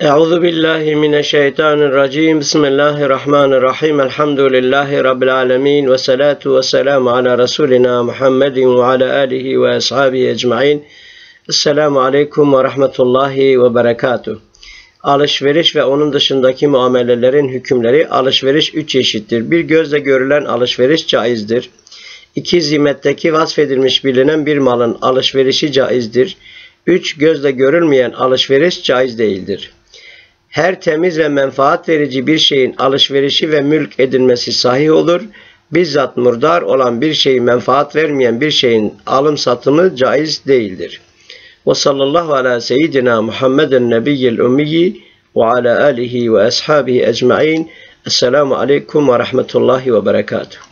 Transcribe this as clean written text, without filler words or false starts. Euzubillahimineşşeytanirracim. Bismillahirrahmanirrahim. Elhamdülillahi Rabbil alemin. Ve salatu ve selamu ala Resulina Muhammedin ve ala alihi ve ashabihi ecmain. Esselamu aleyküm ve rahmetullahi ve berekatuhu. Alışveriş ve onun dışındaki muamelelerin hükümleri. Alışveriş 3 çeşittir. Bir, gözle görülen alışveriş caizdir. 2. Zimmetteki vasfedilmiş bilinen bir malın alışverişi caizdir. 3. Gözle görülmeyen alışveriş caiz değildir. Her temiz ve menfaat verici bir şeyin alışverişi ve mülk edilmesi sahih olur. Bizzat murdar olan bir şeyi menfaat vermeyen bir şeyin alım satımı caiz değildir. Ve sallallahu ala seyyidina Muhammeden nebiyyil ummiyi ve ala alihi ve ashabihi ecmain. Esselamu aleyküm ve rahmetullahi ve berekatuhu.